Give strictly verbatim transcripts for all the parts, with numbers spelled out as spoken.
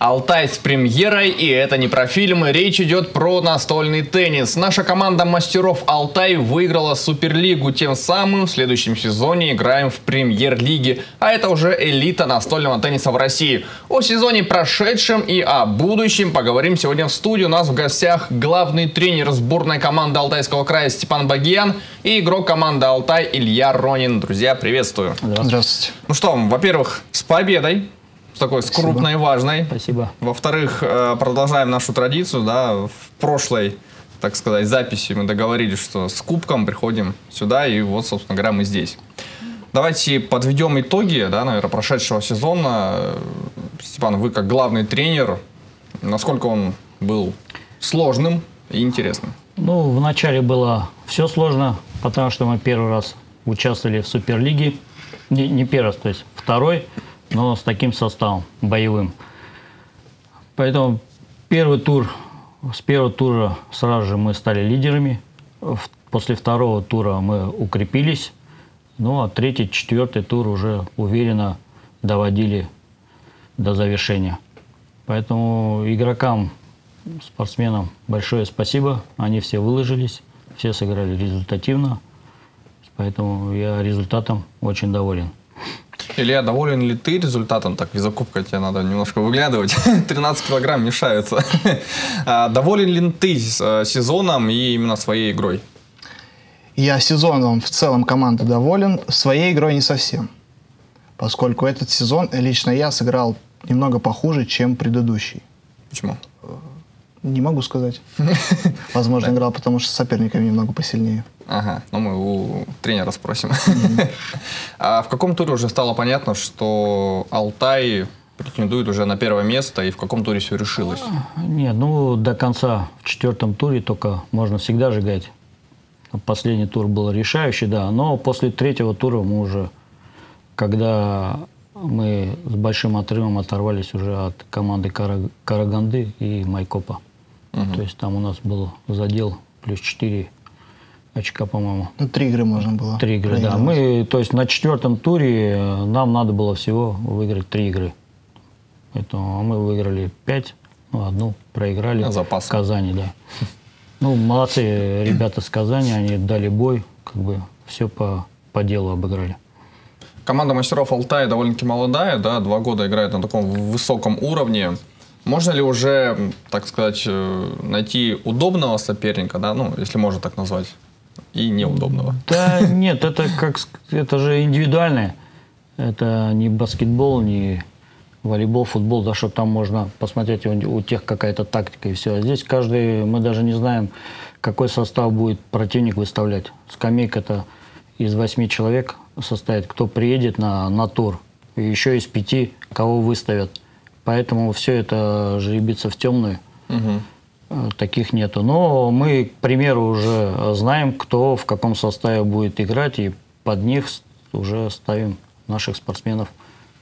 Алтай с премьерой, и это не про фильмы, речь идет про настольный теннис. Наша команда мастеров Алтай выиграла Суперлигу, тем самым в следующем сезоне играем в Премьер-лиге, а это уже элита настольного тенниса в России. О сезоне прошедшем и о будущем поговорим сегодня в студии. У нас в гостях главный тренер сборной команды Алтайского края Степан Багиян и игрок команды Алтай Илья Ронин. Друзья, приветствую. Здравствуйте. Ну что, во-первых, с победой. Такой, спасибо. С крупной и важной. Спасибо. Во-вторых, продолжаем нашу традицию. Да, в прошлой, так сказать, записи мы договорились, что с кубком приходим сюда, и вот, собственно говоря, мы здесь. Давайте подведем итоги, да, наверное, прошедшего сезона. Степан, вы как главный тренер, насколько он был сложным и интересным? Ну, вначале было все сложно, потому что мы первый раз участвовали в Суперлиге. Не, не первый раз, то есть второй. Но с таким составом, боевым. Поэтому первый тур, с первого тура сразу же мы стали лидерами. После второго тура мы укрепились. Ну а третий, четвертый тур уже уверенно доводили до завершения. Поэтому игрокам, спортсменам большое спасибо. Они все выложились, все сыграли результативно. Поэтому я результатом очень доволен. Илья, доволен ли ты результатом? Так, из-за кубка тебе надо немножко выглядывать. тринадцать килограмм мешаются. Доволен ли ты сезоном и именно своей игрой? Я сезоном в целом команды доволен, своей игрой не совсем. Поскольку этот сезон лично я сыграл немного похуже, чем предыдущий. Почему? Не могу сказать. Возможно, играл, потому что с соперниками немного посильнее. Ага, ну мы у тренера спросим. Mm-hmm. А в каком туре уже стало понятно, что Алтай претендует уже на первое место, и в каком туре все решилось? Нет, ну до конца в четвертом туре только можно всегда сжигать. Последний тур был решающий, да, но после третьего тура мы уже, когда мы с большим отрывом оторвались уже от команды Караг... Караганды и Майкопа. Mm-hmm. То есть там у нас был задел плюс четыре очка, по-моему. Ну, три игры можно было. Три игры, да. Мы, то есть на четвертом туре нам надо было всего выиграть три игры. Поэтому мы выиграли пять, ну, одну проиграли. А запас. В Казани, да. Ну, молодцы ребята с Казани, они дали бой, как бы все по, по делу обыграли. Команда мастеров Алтая довольно-таки молодая, да, два года играет на таком высоком уровне. Можно ли уже, так сказать, найти удобного соперника, да, ну, если можно так назвать? И неудобного. Да нет, это как это же индивидуальное. Это не баскетбол, не волейбол, футбол, да, что там можно посмотреть, у, у тех какая-то тактика и все. А здесь каждый, мы даже не знаем, какой состав будет противник выставлять. Скамейка-то из восьми человек состоит, кто приедет на, на тур. И еще из пяти, кого выставят. Поэтому все это жеребится в темную. Угу. Таких нету. Но мы, к примеру, уже знаем, кто в каком составе будет играть, и под них уже ставим наших спортсменов,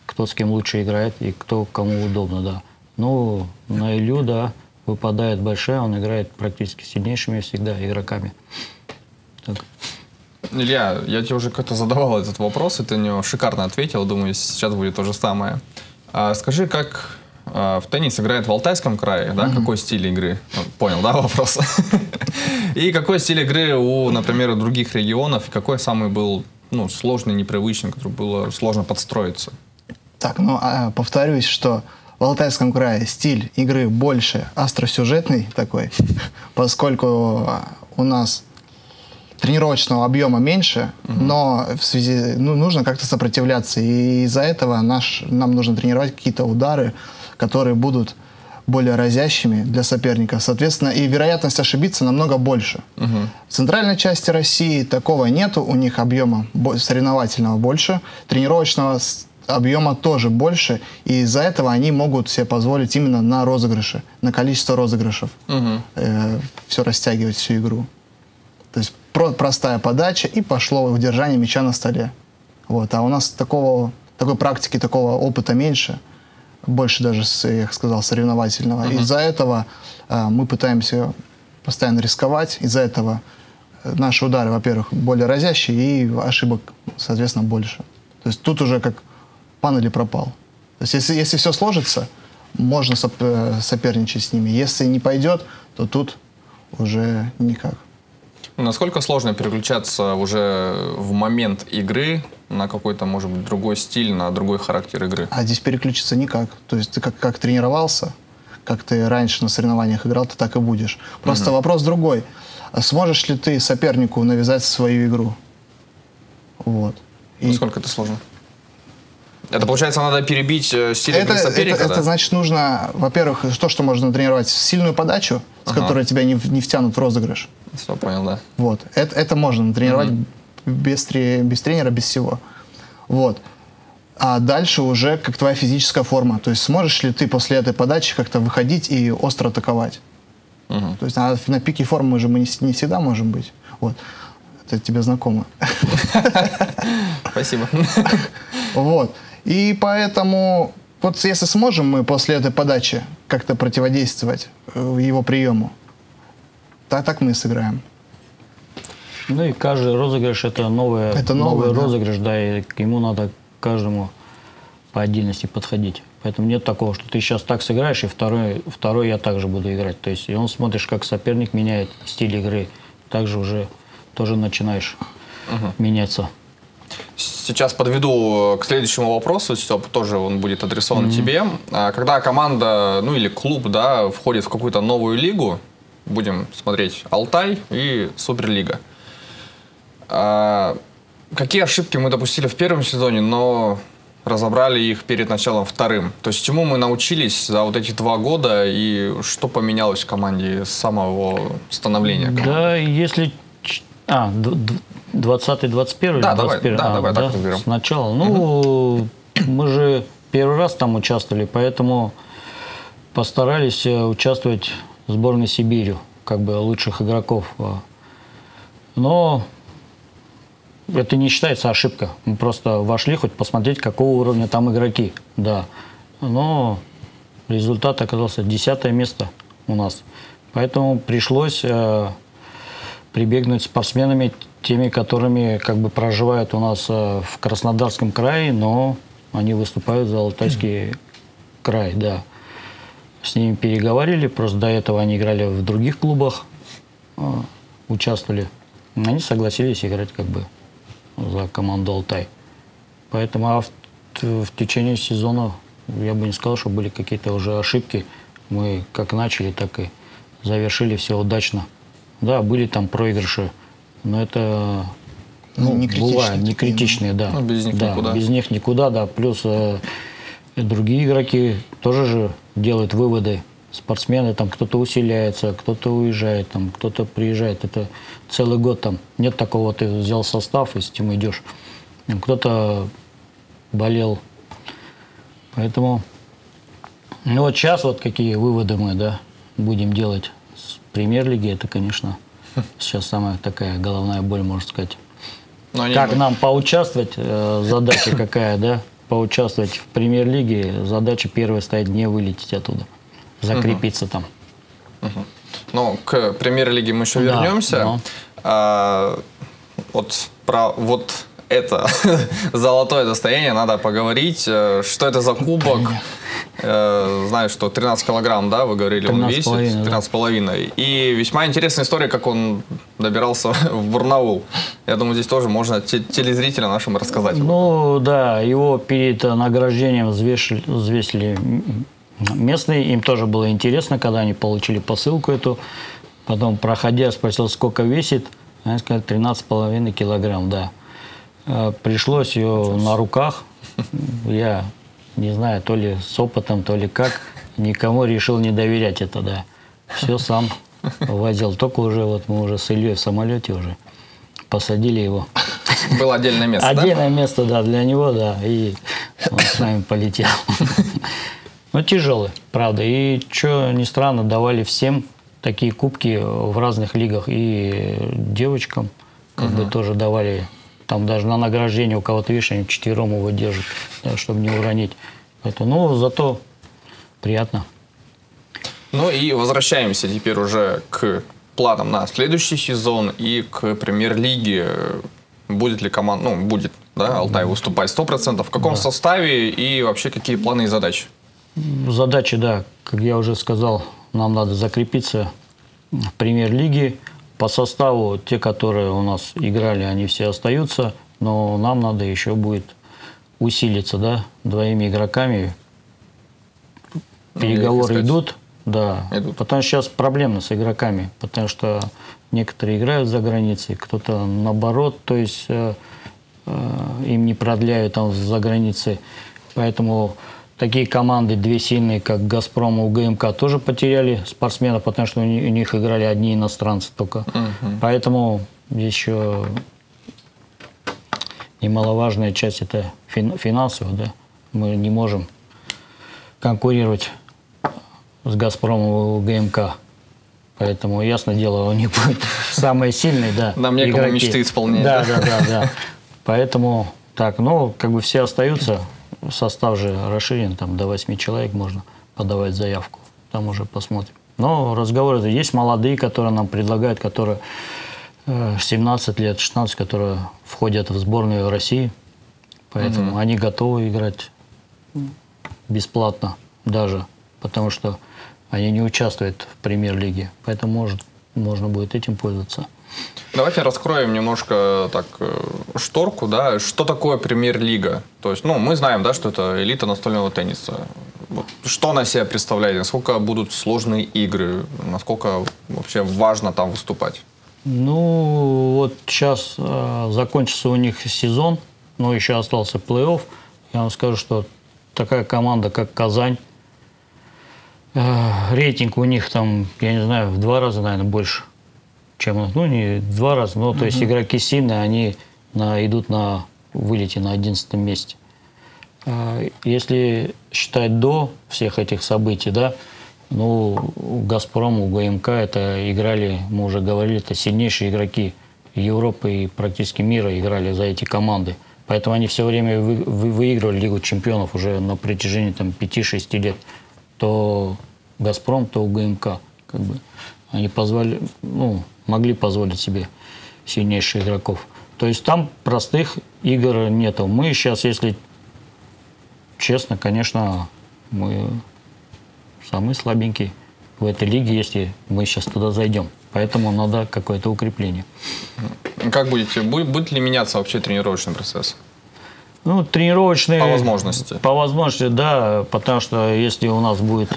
кто с кем лучше играет и кто кому удобно, да. Ну, на Илью, да, выпадает большая, он играет практически сильнейшими всегда игроками. Так. Илья, я тебе уже как-то задавал этот вопрос, и ты на него шикарно ответил, думаю, сейчас будет то же самое. А скажи, как... В теннис играет в Алтайском крае, да? Mm-hmm. Какой стиль игры? Понял, да, вопрос? И какой стиль игры у, например, других регионов? И какой самый был, ну, сложный, непривычный, который было сложно подстроиться? Так, ну, повторюсь, что в Алтайском крае стиль игры больше остросюжетный такой, поскольку у нас тренировочного объема меньше, mm-hmm. но в связи, ну, нужно как-то сопротивляться. И из-за этого наш, нам нужно тренировать какие-то удары, которые будут более разящими для соперника. Соответственно, и вероятность ошибиться намного больше. Угу. В центральной части России такого нету. У них объема соревновательного больше, тренировочного объема тоже больше. И из-за этого они могут себе позволить именно на розыгрыши, на количество розыгрышев. Угу. э, все растягивать, всю игру. То есть про простая подача и пошло удержание мяча на столе. Вот. А у нас такого, такой практики, такого опыта меньше. Больше даже, я их сказал, соревновательного. Uh-huh. Из-за этого э, мы пытаемся постоянно рисковать. Из-за этого наши удары, во-первых, более разящие, и ошибок, соответственно, больше. То есть тут уже как пан или пропал. То есть если, если все сложится, можно соперничать с ними. Если не пойдет, то тут уже никак. Насколько сложно переключаться уже в момент игры на какой-то, может быть, другой стиль, на другой характер игры? А здесь переключиться никак. То есть ты как, как тренировался, как ты раньше на соревнованиях играл, ты так и будешь. Просто Mm-hmm. вопрос другой. Сможешь ли ты сопернику навязать свою игру? Вот. И... Насколько это сложно? Это, получается, надо перебить стиль это, игры соперника, это, да? Это значит, нужно, во-первых, то, что можно тренировать, сильную подачу, с ага. которой тебя не, не втянут в розыгрыш. Все понял, да. Вот. Это, это можно тренировать mm -hmm. без, без тренера, без всего. Вот. А дальше уже как твоя физическая форма. То есть сможешь ли ты после этой подачи как-то выходить и остро атаковать? Mm -hmm. То есть на, на пике формы же мы не, не всегда можем быть. Вот. Это тебе знакомо. Спасибо. Вот. И поэтому, вот если сможем мы после этой подачи как-то противодействовать его приему, так, так мы и сыграем. Ну и каждый розыгрыш – это, новое, это новый, новый да. розыгрыш, да, и к нему надо каждому по отдельности подходить. Поэтому нет такого, что ты сейчас так сыграешь, и второй, второй я также буду играть. То есть и он смотришь, как соперник меняет стиль игры, также уже тоже начинаешь угу. меняться. Сейчас подведу к следующему вопросу, Степ, тоже он будет адресован mm-hmm. тебе. Когда команда, ну или клуб, да, входит в какую-то новую лигу, будем смотреть Алтай и Суперлига. А, какие ошибки мы допустили в первом сезоне, но разобрали их перед началом вторым? То есть чему мы научились за вот эти два года и что поменялось в команде с самого становления команды? Да, если... А, двадцатый двадцать первый? Да, давай, да, а, давай да, так разберем. Сначала. Ну, угу. мы же первый раз там участвовали, поэтому постарались участвовать в сборной Сибири, как бы лучших игроков. Но это не считается ошибка. Мы просто вошли хоть посмотреть, какого уровня там игроки. Да. Но результат оказался десятое место у нас. Поэтому пришлось... прибегнуть спортсменами, теми, которыми как бы проживают у нас э, в Краснодарском крае, но они выступают за Алтайский край, да. С ними переговорили, просто до этого они играли в других клубах, э, участвовали. Они согласились играть как бы за команду Алтай. Поэтому а в, в течение сезона я бы не сказал, что были какие-то уже ошибки. Мы как начали, так и завершили все удачно. Да, были там проигрыши, но это ну, не бывает, не критичные, да. Ну, без них да, никуда. Без них никуда, да. Плюс э, другие игроки тоже же делают выводы. Спортсмены, там кто-то усиляется, кто-то уезжает, там кто-то приезжает. Это целый год там. Нет такого, ты взял состав и с тем идешь. Кто-то болел. Поэтому, ну вот сейчас вот какие выводы мы, да, будем делать. Премьер-лиги, это, конечно, сейчас самая такая головная боль, можно сказать. Как нам поучаствовать, задача какая, да? Поучаствовать в премьер-лиге, задача первая стоит не вылететь оттуда, закрепиться там. Ну, к премьер-лиге мы еще вернемся. Вот про вот это золотое достояние надо поговорить. Что это за кубок? Знаю, что тринадцать килограмм, да, вы говорили, он весит, тринадцать с половиной. И весьма интересная история, как он добирался в Барнаул. Я думаю, здесь тоже можно телезрителям нашим рассказать. Ну, да, его перед награждением взвешили, взвесили местные. Им тоже было интересно, когда они получили посылку эту. Потом, проходя, спросил, сколько весит. Они сказали, тринадцать с половиной килограмм, да. Пришлось ее на руках. Я... не знаю, то ли с опытом, то ли как, никому решил не доверять это, да. Все сам возил. Только уже вот мы уже с Ильей в самолете уже посадили его. Было отдельное место, Отдельное да? место, да, для него, да. И он с нами полетел. Но тяжелый, правда. И, что ни странно, давали всем такие кубки в разных лигах. И девочкам как бы тоже давали... Там даже на награждение у кого-то, видишь, они четвером его держат, да, чтобы не уронить. Поэтому, ну, зато приятно. Ну и возвращаемся теперь уже к планам на следующий сезон и к премьер-лиге. Будет ли команда, ну, будет, да, Алтай выступать сто процентов? В каком да. составе и вообще какие планы и задачи? Задача, да, как я уже сказал, нам надо закрепиться в премьер-лиге. По составу те, которые у нас играли, они все остаются, но нам надо еще будет усилиться, да, двоими игроками. Переговоры идут, да, идут. Потому что сейчас проблемно с игроками, потому что некоторые играют за границей, кто-то наоборот, то есть э, э, им не продляют там за границей. Поэтому такие команды, две сильные, как «Газпром» и «УГМК», тоже потеряли спортсменов, потому что у них играли одни иностранцы только. Uh-huh. Поэтому еще немаловажная часть – это финансовая. Да? Мы не можем конкурировать с «Газпромом» и «УГМК». Поэтому, ясное дело, у них будет самые сильные, да, игроки. Нам некому мечты исполнять. Да, да, да, да. Поэтому так, ну, как бы все остаются. Состав же расширен, там до восьми человек можно подавать заявку. Там уже посмотрим. Но разговоры-то есть молодые, которые нам предлагают, которые семнадцать лет, шестнадцать, которые входят в сборную России. Поэтому mm-hmm. они готовы играть бесплатно даже, потому что они не участвуют в премьер-лиге. Поэтому может, можно будет этим пользоваться. Давайте раскроем немножко так шторку, да, что такое премьер-лига. То есть, ну, мы знаем, да, что это элита настольного тенниса. Вот, что она себя представляет, насколько будут сложные игры, насколько вообще важно там выступать? Ну, вот сейчас э, закончится у них сезон, но еще остался плей-офф. Я вам скажу, что такая команда, как Казань, э, рейтинг у них там, я не знаю, в два раза, наверное, больше. Чем, ну, не в два раза, но, то есть, игроки сильные, они на, идут на вылете на одиннадцатом месте. Если считать до всех этих событий, да, ну, «Газпром», «УГМК» это играли, мы уже говорили, это сильнейшие игроки Европы и практически мира играли за эти команды. Поэтому они все время вы, вы, выигрывали Лигу чемпионов уже на протяжении пяти-шести лет. То «Газпром», то «УГМК». Как бы. Они позвали, ну, могли позволить себе сильнейших игроков. То есть там простых игр нету. Мы сейчас, если честно, конечно, мы самые слабенькие в этой лиге, если мы сейчас туда зайдем. Поэтому надо какое-то укрепление. Как будете, будет ли меняться вообще тренировочный процесс? Ну, тренировочный... По возможности. По возможности, да, потому что если у нас будет...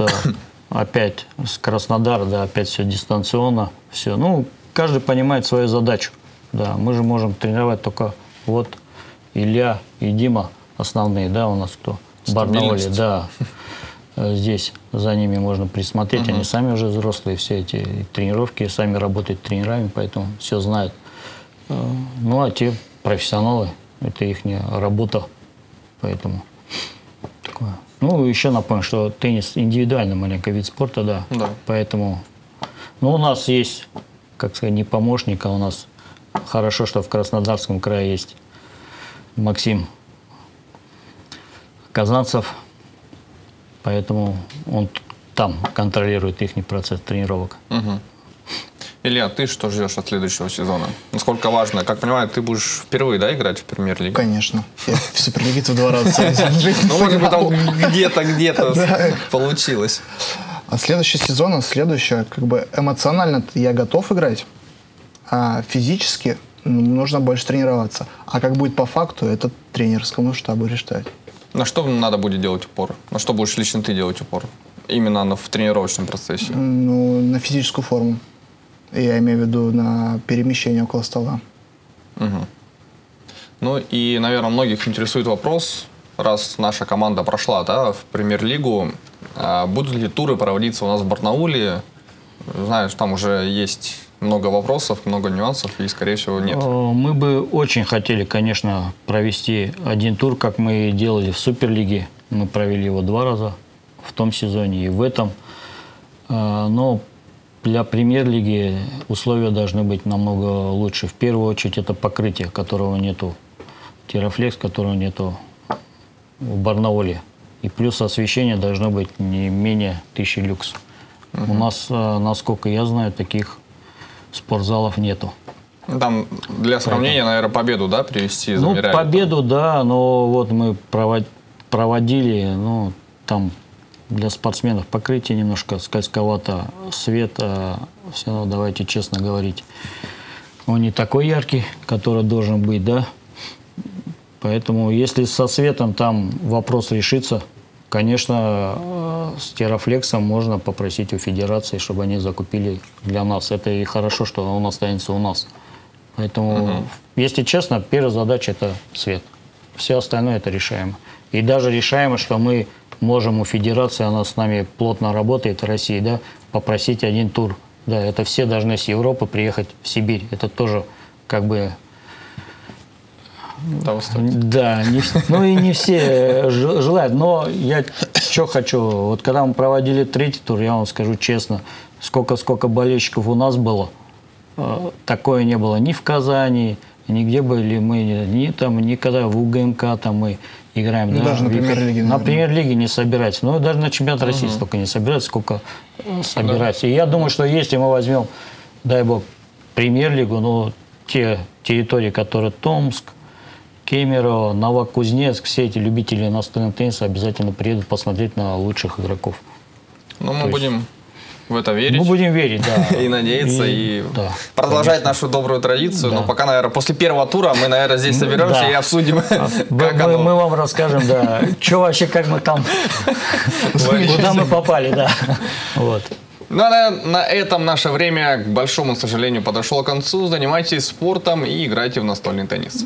Опять с Краснодара, да, опять все дистанционно, все. Ну, каждый понимает свою задачу. Да, мы же можем тренировать только вот Илья и Дима основные, да, у нас кто? Барнауле, да. Здесь за ними можно присмотреть, угу. Они сами уже взрослые, все эти тренировки, сами работают тренерами, поэтому все знают. Ну, а те профессионалы, это их работа, поэтому такое. Ну, еще напомню, что теннис индивидуальный маленький вид спорта, да. да. Поэтому, ну, у нас есть, как сказать, не помощник, а у нас хорошо, что в Краснодарском крае есть Максим Казанцев, поэтому он там контролирует их процесс тренировок. Угу. Илья, ты что ждешь от следующего сезона? Насколько важно? Как понимаю, ты будешь впервые, да, играть в премьер-лиге? Конечно. Я в Суперлиге-то два раза. Ну, может быть, там где-то, где-то получилось. А следующий сезон, следующее, как бы эмоционально я готов играть, а физически нужно больше тренироваться. А как будет по факту, это тренерскому штабу решать. На что надо будет делать упор? На что будешь лично ты делать упор? Именно в тренировочном процессе? Ну, на физическую форму. Я имею в виду на перемещение около стола. Угу. Ну и, наверное, многих интересует вопрос, раз наша команда прошла, да, в премьер-лигу, а будут ли туры проводиться у нас в Барнауле? Знаешь, там уже есть много вопросов, много нюансов, и, скорее всего, нет. Мы бы очень хотели, конечно, провести один тур, как мы делали в Суперлиге. Мы провели его два раза в том сезоне и в этом. Но для премьер-лиги условия должны быть намного лучше. В первую очередь это покрытие, которого нету, террафлекс, которого нету в Барнауле. И плюс освещение должно быть не менее тысячи люкс. Угу. У нас, насколько я знаю, таких спортзалов нету. Там для сравнения, поэтому, наверное, победу, да, привести? Ну, победу, там, да, но вот мы проводили, ну, там для спортсменов покрытие немножко скользковато, свет, все равно давайте честно говорить, он не такой яркий, который должен быть, да. Поэтому если со светом там вопрос решится, конечно, с Террафлексом можно попросить у федерации, чтобы они закупили для нас. Это и хорошо, что он останется у нас. Поэтому, угу. если честно, первая задача – это свет. Все остальное – это решаемо. И даже решаемо, что мы можем у федерации, она с нами плотно работает, России, да, попросить один тур. Да, это все должны с Европы приехать в Сибирь. Это тоже как бы… Да, не, ну и не все желают, но я что хочу, вот когда мы проводили третий тур, я вам скажу честно, сколько, сколько болельщиков у нас было, такое не было ни в Казани, нигде были мы, ни там, никогда в УГМК там мы играем. Да? Даже на Премьер-лиге. На Премьер-лиге не собирается, но даже на чемпионат России угу. столько не собирается, сколько собирается. Да. И я думаю, что если мы возьмем, дай бог, Премьер-лигу, ну, те территории, которые Томск, Кемерово, Новокузнецк, все эти любители настольного тенниса обязательно приедут посмотреть на лучших игроков. Ну, мы будем в это верить. Мы будем верить, да. И надеяться, и, и да, продолжать конечно. нашу добрую традицию. Да. Но пока, наверное, после первого тура мы, наверное, здесь соберемся да. и обсудим, а, как мы, оно... мы вам расскажем, да, что вообще, как мы там, куда мы попали, да. Вот. Ну, а на этом наше время, к большому сожалению, подошло к концу. Занимайтесь спортом и играйте в настольный теннис.